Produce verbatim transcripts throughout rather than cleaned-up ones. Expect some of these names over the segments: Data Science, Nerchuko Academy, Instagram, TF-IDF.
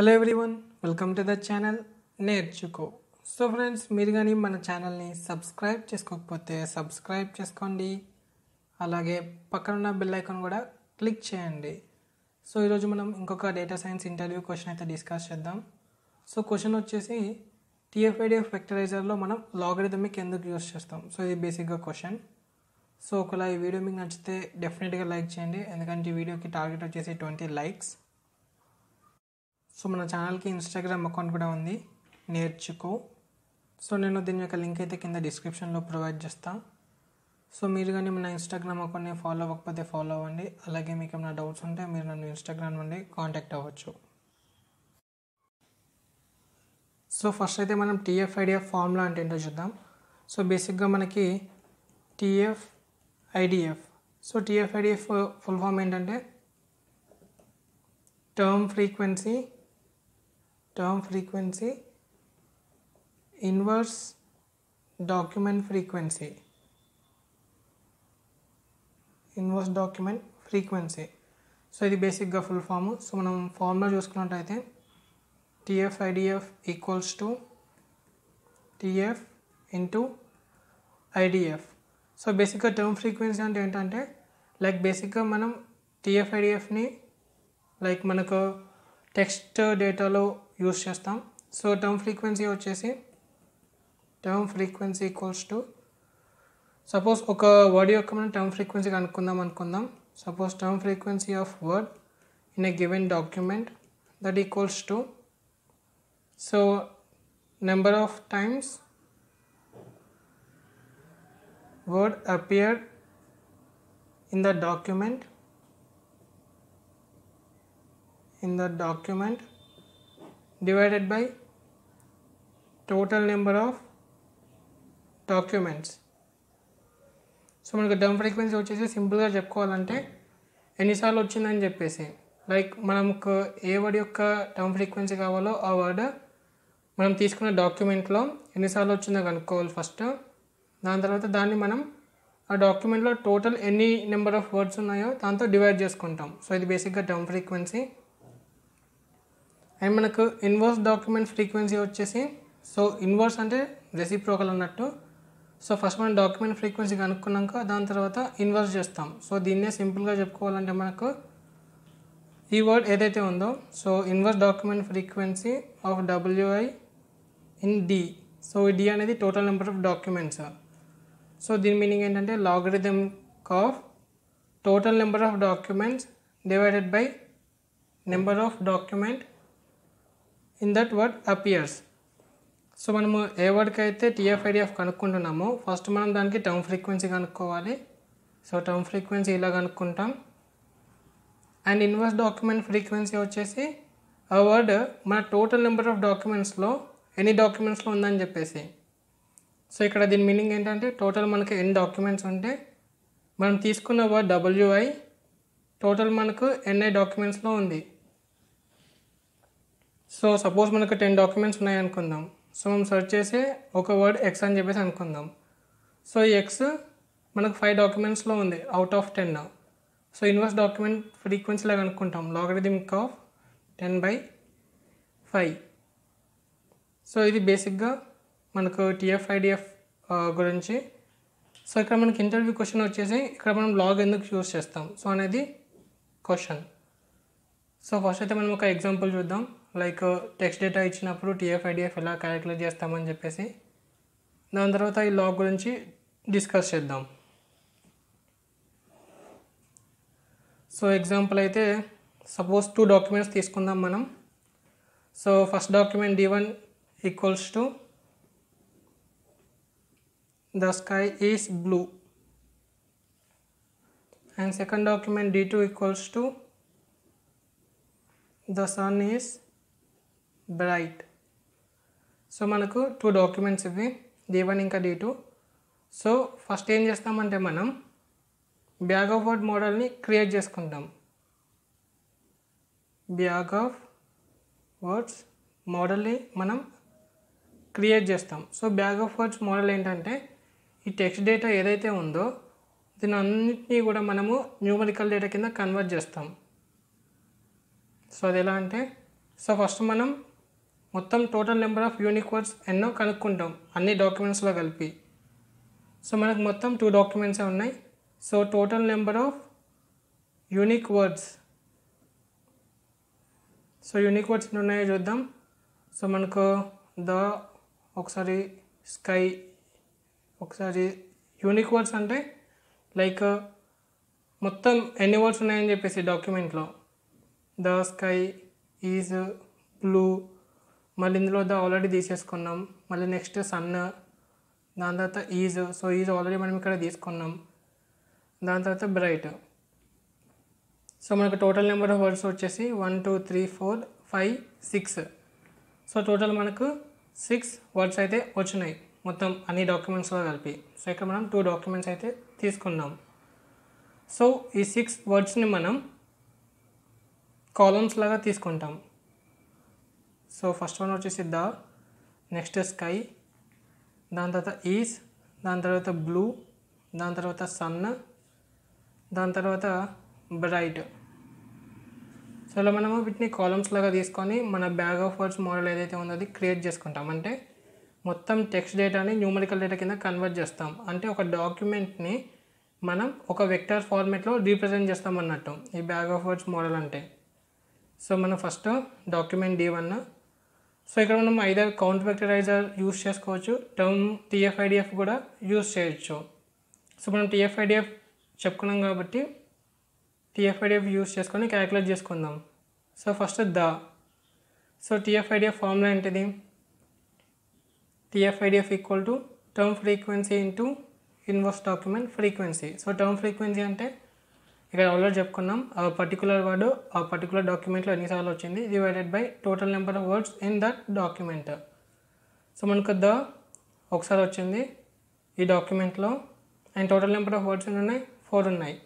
Hello everyone, welcome to the channel नेर्चुको। So friends, మీరు గాని మన ఛానల్ ని సబ్స్క్రైబ్ చేసుకోకపోతే సబ్స్క్రైబ్ చేసుకోండి, అలాగే పక్కన ఉన్న బెల్ ఐకాన్ కూడా క్లిక్ చేయండి। సో ఈ రోజు మనం ఇంకొక డేటా సైన్స్ ఇంటర్వ్యూ క్వశ్చన్ అయితే డిస్కస్ చేద్దాం। సో క్వశ్చన్ వచ్చేసి T F I D F vectorizer లో మనం లాగరిథమిక్ ఎందుకు యూస్ చేస్తాం। సో ఇది బేసిక్ గా క్వశ్చన్। సో ఒకలా ఈ వీడియో మీకు నచ్చితే డెఫినెట్ గా లైక్ చేయండి, ఎందుకంటే ఈ వీడియోకి టార్గెట్ వచ్చేసి ట్వంటీ లైక్స్। सो मन चैनल की इंस्टाग्राम अकाउंट नेर्चुको। सो नेनु दीन योक्क लिंक अयिते किंद डिस्क्रिप्शन लो प्रोवाइड चेस्ता। सो मीरु गानी मन इंस्टाग्राम अकाउंट नि फॉलो अवकपोते फॉलो अवंडी, अलागे मीकु एमैना डाउट्स उंटे मीरु नन्नु इंस्टाग्राम नुंडि कांटाक्ट अव्वच्चु। सो फस्ट अयिते मनम T F I D F formula अंटे एंटो चूद्दाम। सो बेसिक गा मनकी T F I D F। So T F I D F full form एंटंटे term frequency term frequency inverse document frequency inverse document frequency. So इदी basic गा full form. So मनम formula चूसुकुन्नट्लयिते T F I D F equals to T F into I D F। So basic गा term frequency अंटे एंटंटे like basic गा मनम T F I D F नि लाइक मनकु टेक्स्ट डेटा लो यूज चेस्ताम। सो टर्म फ्रीक्वेंसी वच्चेसी term frequency equals to suppose ओक वर्ड योक्क मन टर्म फ्रीक्वेंसी कनुक्कुंदाम अनुकुंदाम। Suppose term frequency of word in a given document that equals to so number of times word appeared in the document in the document divided by total number of documents। so manaku term frequency vachesi simple ga chepkovalante enni saarlu ochindani cheppesi like manaku ee word yokka term frequency kavalo aa word manam teeskunna document lo enni saarlu ochindo kanukovali first, dani tarvata danni manam aa document lo total any number of words unnayo danto divide chestuntam। so idi basic ga term frequency। And మనకు inverse document frequency వచ్చేసి so inverse అంటే reciprocal అన్నట్టు। So first మనం document frequency కనుక్కున్నాక దాని తర్వాత inverse చేస్తాం। So దీన్నే సింపుల్గా చెప్పుకోవాలంటే మనకు ఈ వర్డ్ ఏదైతే ఉందో so inverse document frequency of W I in D। So ఈ D అనేది total number of documents. So దీని మీనింగ్ ఏంటంటే logarithm of total number of documents divided by number of document in that word appears। so manamu a word ki aithe T F I D F kanukuntunnamo first manam daniki term frequency kanukovali। so term frequency ila kanukuntam and inverse document frequency vachesi a word mana total number of documents lo any documents lo undani cheppesi। so ikkada din meaning entante total manaku n documents unte manam teeskunna word W I total manaku n i documents lo undi। So suppose मन को ten documents उन्नायनुकुंदाम। सो मन search చేసి ఒక word x అని చెప్పేసి అనుకుందాం। So ఈ x మనకు ఫైవ్ డాక్యుమెంట్స్ లో ఉంది out of ten. So inverse document frequency లాగా అనుకుంటాం logarithmic of ten by five. So ఇది బేసిక్ గా మనకు T F I D F గురించి। సో ఇక్కడ మనకి ఇంటర్వ్యూ క్వశ్చన్ వచ్చేసి ఇక్కడ మనం లాగ్ ఎందుకు యూస్ చేస్తాం సో అనేది క్వశ్చన్। సో ఫస్ట్ అయితే మనం ఒక ఎగ్జాంపుల్ చూద్దాం। లైక్ టెక్స్ట్ డేటా ఇచ్చినప్పుడు T F I D F ఎలా క్యాలిక్యులేట్ చేస్తామని చెప్పేసి దాని తర్వాత ఈ లాగ్ గురించి డిస్కస్ చేద్దాం। సో ఎగ్జాంపుల్ అయితే సపోజ్ టూ డాక్యుమెంట్స్ తీసుకుందాం మనం। So first document D one equals to the sky is blue and second document D two equals to the sun is bright. So మనకు టూ డాక్యుమెంట్స్ ఇవి D one ఇంకా D two। So first ఏం చేస్తామంటే మనం bag of word మోడల్ని create చేసుకుంటాం। Bag of words మోడల్ని మనం క్రియేట్ చేస్తాం। So bag of words model ఏంటంటే ఈ టెక్స్ట్ డేటా ఏదైతే ఉందో దీని అన్నిటినీ కూడా మనము న్యూమరికల్ డేటా కింద కన్వర్ట్ చేస్తాం। సో అది ఎలా అంటే సో ఫస్ట్ మనం మొత్తం total number of unique words ఎన్నో కనుక్కుంటాం అన్ని డాక్యుమెంట్స్ లో కలిపి. సో మనకు మొత్తం టూ డాక్యుమెంట్స్ ఉన్నాయి. So total number of unique words, so unique words ఎన్ని ఉన్నాయో చూద్దాం. సో మనకు ద ఒకసారి స్కై ఒకసారి యూనిక్ వర్డ్స్ అంటే లైక్ మొత్తం ఎన్ని వర్డ్స్ ఉన్నాయని చెప్పేసి డాక్యుమెంట్లో. ద స్కై ఈజ్ బ్లూ, మళ్ళీ ఇందులో ద ఆల్రెడీ తీసేసుకున్నాం. మళ్ళీ నెక్స్ట్ సన్, దాని తర్వాత ఈజ్, సో ఈజ్ ఆల్రెడీ మనం ఇక్కడ తీసుకున్నాం. దాని తర్వాత బ్రైట్. సో మనకు టోటల్ నెంబర్ ఆఫ్ వర్డ్స్ వచ్చేసి one two three four five six. So total మనకు సిక్స్ వర్డ్స్ అయితే వచ్చినాయి మొత్తం అన్ని డాక్యుమెంట్స్లో కలిపి. సో ఇక్కడ మనం టూ డాక్యుమెంట్స్ అయితే తీసుకున్నాం. సో ఈ సిక్స్ వర్డ్స్ని మనం కాలమ్స్ లాగా తీసుకుంటాం. సో ఫస్ట్ వన్ వచ్చేసి ద, నెక్స్ట్ స్కై, దాని తర్వాత ఈజ్, దాని తర్వాత బ్లూ, దాని తర్వాత సన్, దాని తర్వాత బ్రైట్. సో ఇలా మనము వీటిని కాలమ్స్ లాగా తీసుకొని మన బ్యాగ్ ఆఫ్ వర్డ్స్ మోడల్ ఏదైతే ఉందో అది క్రియేట్ చేసుకుంటాం. అంటే మొత్తం టెక్స్ట్ డేటాని న్యూమరికల్ డేటా కింద కన్వర్ట్ చేస్తాం. అంటే ఒక డాక్యుమెంట్ని మనం ఒక వెక్టర్ ఫార్మేట్లో రీప్రజెంట్ చేస్తాం అన్నట్టు ఈ బ్యాగ్ ఆఫ్ వర్డ్స్ మోడల్ అంటే. సో మనం first document D one. So ఇక్కడ మనం ఐదర్ కౌంట్ వెక్టరైజర్ యూస్ చేసుకోవచ్చు, టర్మ్ టీఎఫ్ఐడిఎఫ్ కూడా యూస్ చేయొచ్చు. సో మనం టీఎఫ్ఐడిఎఫ్ చెప్పుకున్నాం కాబట్టి టీఎఫ్ఐడిఎఫ్ యూస్ చేసుకొని క్యాలిక్యులేట్ చేసుకుందాం. So first the. So TFIDF formula ఏంటిది? TFIDF equal to term frequency into inverse document frequency. So term frequency అంటే ఇక్కడ ఆల్రెడీ చెప్పుకున్నాం, ఆ పర్టికులర్ వర్డ్ ఆ పర్టికులర్ డాక్యుమెంట్లో ఎన్నిసార్లు వచ్చింది divided by total number of words in that document. So మనకు ద ఒకసారి వచ్చింది ఈ డాక్యుమెంట్లో, and total number of words ఎన్ని ఉన్నాయి? ఫోర్ ఉన్నాయి.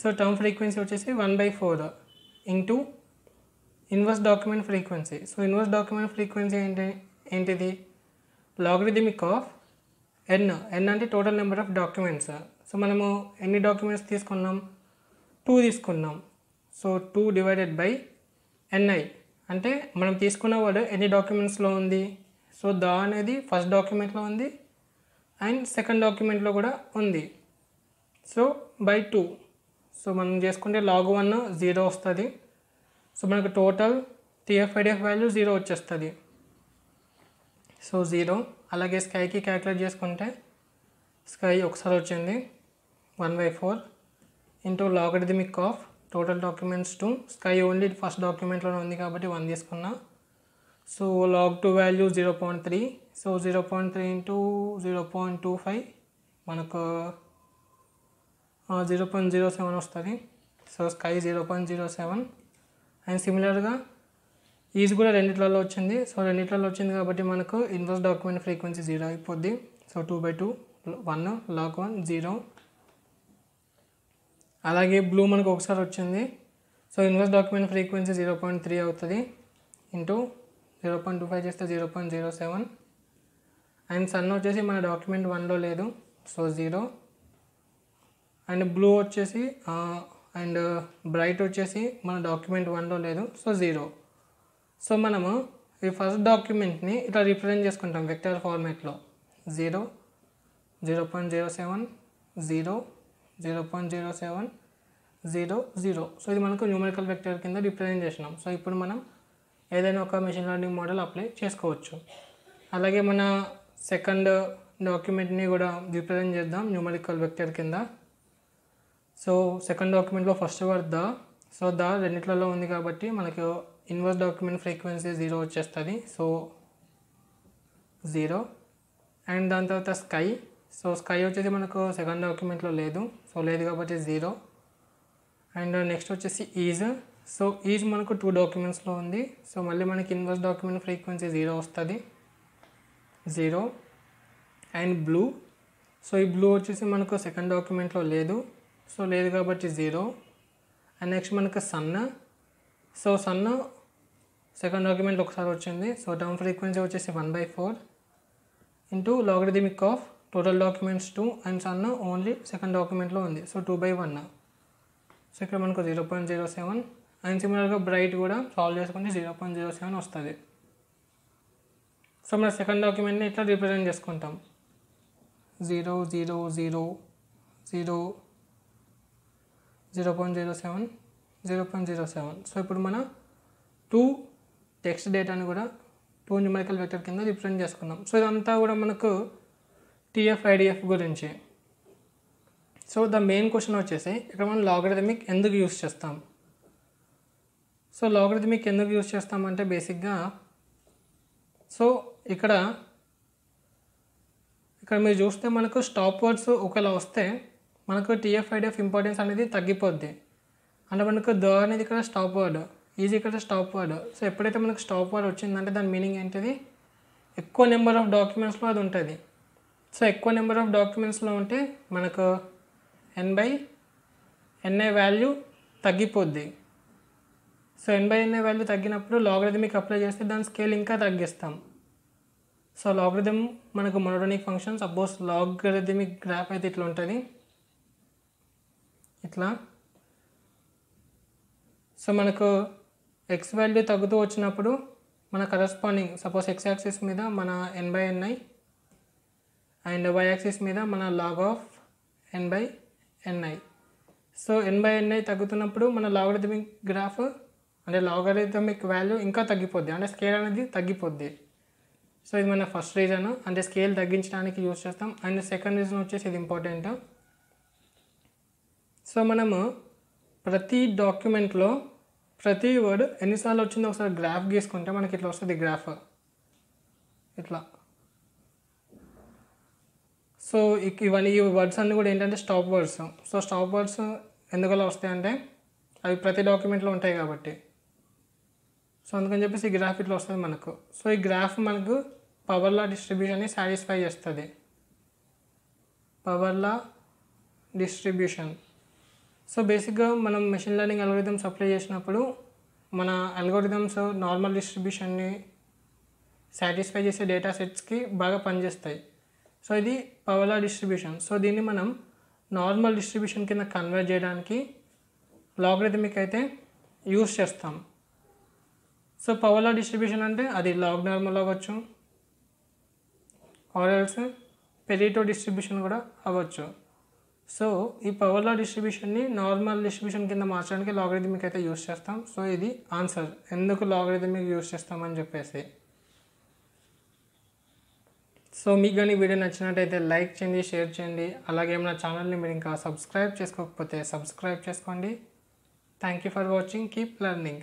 సో టర్మ్ ఫ్రీక్వెన్సీ వచ్చేసి one by four into inverse document frequency. So inverse document frequency ఏంటి ఏంటిది లాగరిథమిక్ ఆఫ్ ఎన్. ఎన్ అంటే total number of documents. So మనము ఎన్ని డాక్యుమెంట్స్ తీసుకున్నాం? టూ తీసుకున్నాం. So two divided by NI అంటే మనం తీసుకున్న వర్డ్ ఎన్ని డాక్యుమెంట్స్లో ఉంది? సో ద అనేది ఫస్ట్ డాక్యుమెంట్లో ఉంది అండ్ సెకండ్ డాక్యుమెంట్లో కూడా ఉంది. So by two. సో మనం చేసుకుంటే లాగ్ వన్ జీరో వస్తుంది. సో మనకు టోటల్ టీఎఫ్ఐడిఎఫ్ వాల్యూ జీరో వచ్చేస్తుంది. So zero. అలాగే స్కైకి క్యాలిక్యులేట్ చేసుకుంటే స్కై ఒకసారి వచ్చింది one by four into logarithmic of total documents two. Sky only first డాక్యుమెంట్లోనే ఉంది కాబట్టి వన్ తీసుకున్నా. So log two value zero point three. So zero point three into zero point two five మనకు zero point zero seven వస్తుంది. So sky zero point zero seven. And సిమిలర్గా is కూడా రెండిట్లలో వచ్చింది. సో రెండిట్లలో వచ్చింది కాబట్టి మనకు ఇన్వర్స్ డాక్యుమెంట్ ఫ్రీక్వెన్సీ జీరో అయిపోద్ది. So two by two one log one zero. అలాగే బ్లూ మనకు ఒకసారి వచ్చింది. So inverse document frequency zero point three అవుతుంది into zero point two five చేస్తే zero point zero seven. And sun వచ్చేసి మన document వన్లో లేదు, సో జీరో. అండ్ బ్లూ వచ్చేసి అండ్ బ్రైట్ వచ్చేసి మన డాక్యుమెంట్ వన్లో లేదు, సో జీరో. సో మనము ఈ ఫస్ట్ డాక్యుమెంట్ని ఇట్లా రిప్రజెంట్ చేసుకుంటాం వెక్టర్ ఫార్మేట్లో. Zero zero point zero seven zero zero point zero seven zero zero. So ఇది మనకు న్యూమరికల్ వెక్టర్ కింద రిప్రజెంట్ చేసినాం. సో ఇప్పుడు మనం ఏదైనా ఒక మెషిన్ లెర్నింగ్ మోడల్ అప్లై చేసుకోవచ్చు. అలాగే మన సెకండ్ డాక్యుమెంట్ని కూడా రిప్రజెంట్ చేద్దాం న్యూమరికల్ వెక్టర్ కింద. సో సెకండ్ డాక్యుమెంట్లో first word the. So the రెండిట్లలో ఉంది కాబట్టి మనకు ఇన్వర్స్ డాక్యుమెంట్ ఫ్రీక్వెన్సీ జీరో వచ్చేస్తుంది. So zero. అండ్ దాని తర్వాత స్కై. సో స్కై వచ్చేసి మనకు సెకండ్ డాక్యుమెంట్లో లేదు, సో లేదు కాబట్టి జీరో. అండ్ నెక్స్ట్ వచ్చేసి ఈజ్. సో ఈజ్ మనకు టూ డాక్యుమెంట్స్లో ఉంది, సో మళ్ళీ మనకి ఇన్వర్స్ డాక్యుమెంట్ ఫ్రీక్వెన్సీ జీరో వస్తుంది, జీరో. And blue. సో ఈ బ్లూ వచ్చేసి మనకు సెకండ్ డాక్యుమెంట్లో లేదు, సో లేదు కాబట్టి జీరో. అండ్ నెక్స్ట్ మనకు sun. So sun second document ఒకసారి వచ్చింది. సో టర్మ్ ఫ్రీక్వెన్సీ వచ్చేసి one by four into logarithmic of total documents two. And sun only second డాక్యుమెంట్లో ఉంది, so two by one. So ఇక్కడ మనకు zero point zero seven. And similarly, bright solve zero point zero seven वस्तुंदी. So मन second document ने इट्ला represent चेसुकुंटाम zero zero zero zero zero point zero seven zero point zero seven. So इप्पुडु मन two text data नी कूडा two numerical vector किंद represent चेसुकुंदाम. So इदंता कूडा मनकु T F I D F गुरिंचि. So the main question वच्चेसी इक्कड मन logarithmic एंदुकु use चेस्ताम. So logarithmic एंदुकु use चेस्तामंटे basic गा సో ఇక్కడ ఇక్కడ మీరు చూస్తే మనకు స్టాప్ వర్డ్స్ ఒకలా వస్తే మనకు T F I D F importance అనేది తగ్గిపోద్ది. అంటే మనకు ద అనేది ఇక్కడ స్టాప్ వర్డ్, ఈజ్ ఇక్కడ స్టాప్ వర్డ్. సో ఎప్పుడైతే మనకు స్టాప్ వర్డ్ వచ్చిందంటే దాని మీనింగ్ ఏంటిది, ఎక్కువ నెంబర్ ఆఫ్ డాక్యుమెంట్స్లో అది ఉంటుంది. సో ఎక్కువ నెంబర్ ఆఫ్ డాక్యుమెంట్స్లో ఉంటే మనకు ఎన్ బై ఎన్ఏ వాల్యూ తగ్గిపోద్ది. So N by NA value తగ్గినప్పుడు లాగరిథమిక్ అప్లై చేస్తే దాని స్కేల్ ఇంకా తగ్గిస్తాం. సో లాగరిథమ్ మనకు monotonic function, suppose logarithmic graph అయితే ఇట్లా ఉంటుంది, ఇట్లా. సో మనకు ఎక్స్ వాల్యూ తగ్గుతూ వచ్చినప్పుడు మన కరస్పాండింగ్ సపోజ్ ఎక్స్ యాక్సిస్ మీద మన N by NI and Y axis మీద మన log of N by NI. So N by NI తగ్గుతున్నప్పుడు మన లాగరిథమిక్ గ్రాఫ్ అంటే లాగరిథమిక్ వాల్యూ ఇంకా తగ్గిపోద్ది, అంటే స్కేల్ అనేది తగ్గిపోద్ది. సో ఇది మన ఫస్ట్ రీజన్, అంటే స్కేల్ తగ్గించడానికి యూజ్ చేస్తాం. అండ్ సెకండ్ రీజన్ వచ్చేసి ఇది ఇంపార్టెంట్. సో మనము ప్రతి డాక్యుమెంట్లో ప్రతి వర్డ్ ఎన్నిసార్లు వచ్చిందో ఒకసారి గ్రాఫ్ గీసుకుంటే మనకి ఇట్లా వస్తుంది గ్రాఫ్, ఇట్లా. సో ఇవన్నీ ఈ వర్డ్స్ అన్నీ కూడా ఏంటంటే stop words. So stop words ఎందుకలా వస్తాయంటే అవి ప్రతి డాక్యుమెంట్లో ఉంటాయి కాబట్టి. సో అందుకని చెప్పేసి ఈ గ్రాఫ్ ఇట్లా వస్తుంది మనకు. సో ఈ గ్రాఫ్ మనకు పవర్ లా డిస్ట్రిబ్యూషన్ని సాటిస్ఫై చేస్తుంది, పవర్ లా డిస్ట్రిబ్యూషన్. సో బేసిక్గా మనం మెషిన్ లెర్నింగ్ అల్గోరిథమ్స్ అప్లై చేసినప్పుడు మన అల్గోరిథమ్స్ నార్మల్ డిస్ట్రిబ్యూషన్ని సాటిస్ఫై చేసే డేటా సెట్స్కి బాగా పనిచేస్తాయి. సో ఇది పవర్ లా డిస్ట్రిబ్యూషన్. సో దీన్ని మనం నార్మల్ డిస్ట్రిబ్యూషన్ కింద కన్వర్ట్ చేయడానికి లాగరిథమిక్ అయితే యూజ్ చేస్తాం. సో పవర్ లా డిస్ట్రిబ్యూషన్ అంటే అది లాగ్ నార్మల్ అవ్వచ్చు, ఆర్ఎల్స్ పెరిటో డిస్ట్రిబ్యూషన్ కూడా అవ్వచ్చు. సో ఈ పవర్ లా డిస్ట్రిబ్యూషన్ని నార్మల్ డిస్ట్రిబ్యూషన్ కింద మార్చడానికి లాగరిథమిక్ అయితే యూజ్ చేస్తాం. సో ఇది ఆన్సర్ ఎందుకు లాగరిథమిక్ యూజ్ చేస్తామని చెప్పేసి. సో మీకు కానీ వీడియో నచ్చినట్టయితే లైక్ చేయండి, షేర్ చేయండి. అలాగే మన ఛానల్ని మీరు ఇంకా సబ్స్క్రైబ్ చేసుకోకపోతే సబ్స్క్రైబ్ చేసుకోండి. Thank you for watching. Keep learning.